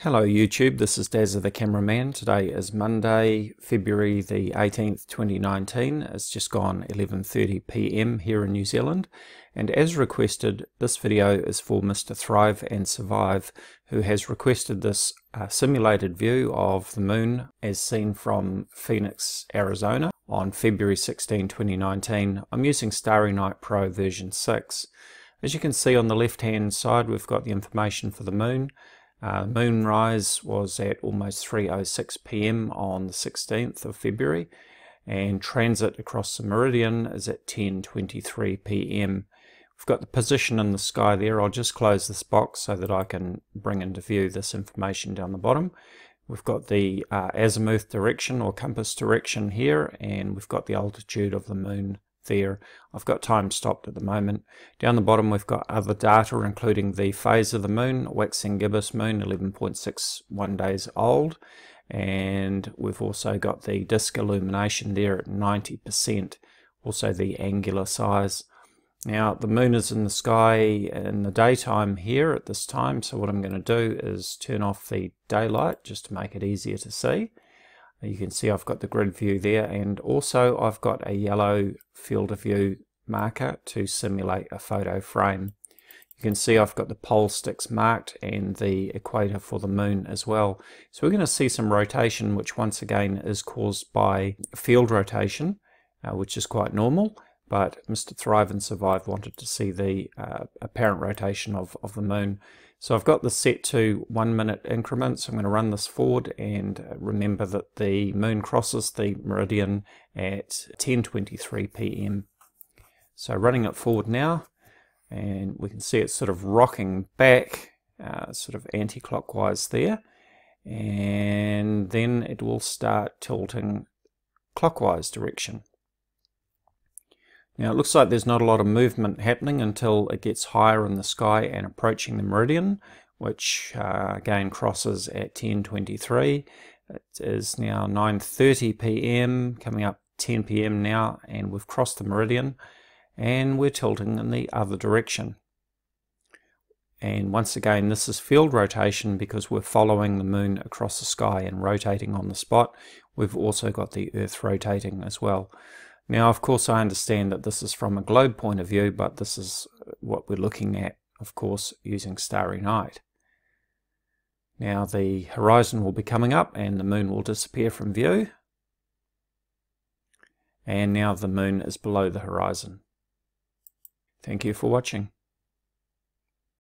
Hello YouTube, this is Dazza the Cameraman. Today is Monday, February the 18th, 2019. It's just gone 11:30 p.m. here in New Zealand. And as requested, this video is for Mr. Thrive and Survive, who has requested this simulated view of the moon as seen from Phoenix, Arizona on February 16, 2019. I'm using Starry Night Pro version 6. As you can see on the left-hand side, we've got the information for the moon. Moonrise was at almost 3:06 p.m. on the 16th of February, and transit across the meridian is at 10:23 p.m. We've got the position in the sky there. I'll just close this box so that I can bring into view this information down the bottom. We've got the azimuth direction or compass direction here, and we've got the altitude of the moon there. I've got time stopped at the moment. Down the bottom we've got other data, including the phase of the moon, waxing gibbous moon, 11.61 days old, and we've also got the disk illumination there at 90%, also the angular size. Now the moon is in the sky in the daytime here at this time, so what I'm going to do is turn off the daylight just to make it easier to see. You can see I've got the grid view there, and also I've got a yellow field of view marker to simulate a photo frame. You can see I've got the pole sticks marked and the equator for the moon as well. So we're going to see some rotation, which once again is caused by field rotation, which is quite normal, but Mr. Thrive and Survive wanted to see the apparent rotation of the moon. So I've got this set to 1 minute increments. I'm going to run this forward, and remember that the moon crosses the meridian at 10:23 p.m. So running it forward now, and we can see it's sort of rocking back, sort of anti-clockwise there, and then it will start tilting clockwise direction. Now it looks like there's not a lot of movement happening until it gets higher in the sky and approaching the meridian, which again crosses at 10:23. It is now 9:30 p.m, coming up 10 p.m. now, and we've crossed the meridian and we're tilting in the other direction. And once again, this is field rotation because we're following the moon across the sky and rotating on the spot. We've also got the Earth rotating as well. Now, of course, I understand that this is from a globe point of view, but this is what we're looking at, of course, using Starry Night. Now, the horizon will be coming up and the moon will disappear from view. And now the moon is below the horizon. Thank you for watching.